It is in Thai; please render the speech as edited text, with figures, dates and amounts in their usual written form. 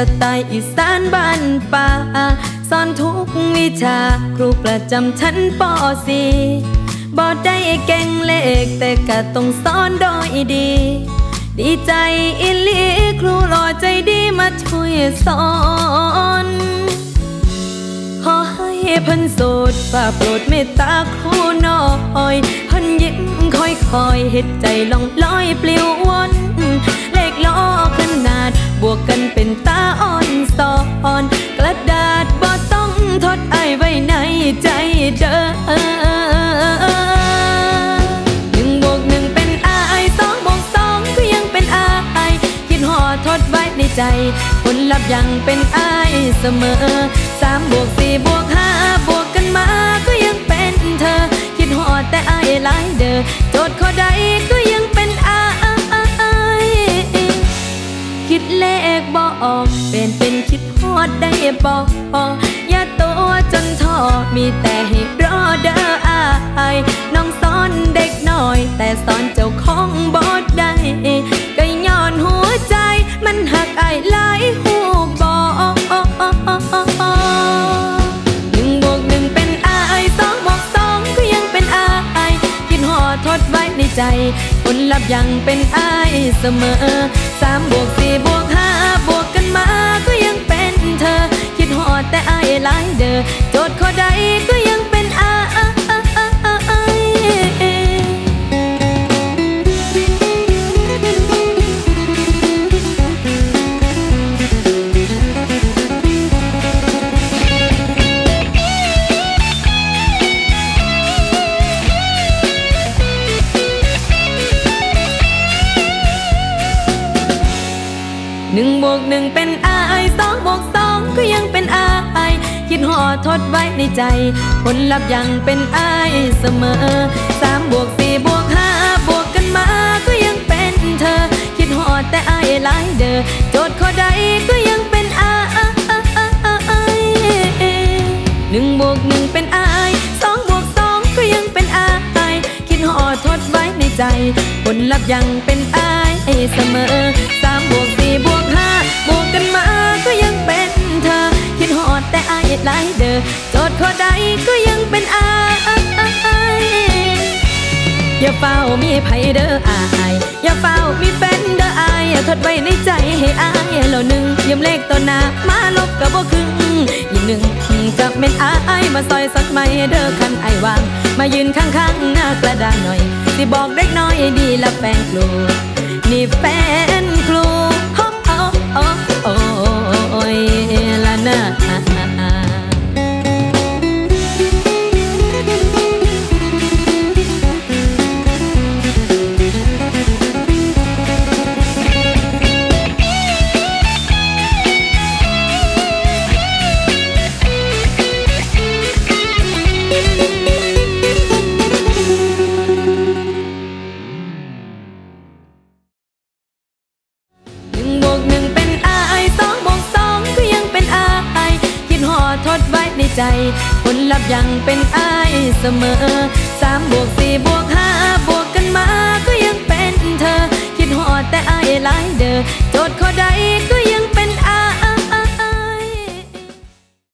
สไตล์อีสานบ้านป่าสอนทุกวิชาครูประจำชั้นป.4 บ่ได้เก่งเลขแต่ก็ต้องสอนโดยดีดีใจอิลีครูหล่อใจดีมาช่วยสอนขอให้เพิ่นโสดฝ่าโปรดเมตตาครูน้อยเพิ่นยิ้มค่อยๆเฮ็ดใจล่องลอยปลิววนเลขล้อขนาดบวกกันเป็นตาอ่อนสอนกระดาษบ่ต้องทดไอไว้ในใจเด้อในใจผลลัพธ์ยังเป็นอ้ายเสมอ3+4+5บวกกันมาก็ยังเป็นเธอคิดหอดแต่อ้ายหลายเด้อโจทย์ข้อใดก็ยังเป็นอ้ายคิดเลขบ่ออกเป็นคิดหอดได้บ่อย่าตัวจนท้อมีแต่ให้รอเด้ออ้ายน้องสอนเด็กน้อยแต่สอนเจ้าของบ่ได้ก็ย้อนหัวใจมันหักไอ้หลายหูบอก1+1เป็นอ้าย2+2ก็ยังเป็นอ้ายคิดหอดทดไว้ในใจผลลัพธ์ยังเป็นอ้ายเสมอ3+4+5บวกกันมาก็ยังเป็นเธอคิดหอดแต่อ้ายหลายเด้อโจทย์ข้อใดก็ยังเป็นอ้าย1+1เป็นอ้าย2+2ก็ยังเป็นอ้ายคิดหอดทดไว้ในใจผลลัพธ์ยังเป็นอ้ายเสมอ3+4+5บวกกันมาก็ยังเป็นเธอคิดหอดแต่อ้ายหลายเด้อโจทย์ข้อใดก็ยังเป็นอ้าย1+1เป็นอ้าย2+2ก็ยังเป็นอ้ายคิดหอดทดไว้ในใจผลลัพธ์ยังเป็นอ้ายเสมอ3+4+5บวกกันมาก็ยังเป็นเธอคิดหอดแต่อ้ายหลายเด้อโจทย์ข้อใดก็ยังเป็นอ้ายอย่าเฝ้ามีไผเด้ออ้ายอย่าเฝ้ามีแฟนเด้ออ้ายทดไว้ในใจให้อ้ายแล้วหนึ่งยืมเลขตัวหน้ามาลบกับบ่ครึ่งยืมหนึ่งจะเป็นอ้ายมาซอยสักไหมเด้อคันอ้ายวางมายืนข้างๆหน้ากระดานหน่อยสิบอกเด็กน้อยดีละแฟนครูนี่แฟนครูโอ้ยละนะผลลัพธ์ยังเป็นอ้ายเสมอ3+4+5บวกกันมาก็ยังเป็นเธอคิดหอดแต่อ้ายหลายเด้อโจทย์ข้อใดก็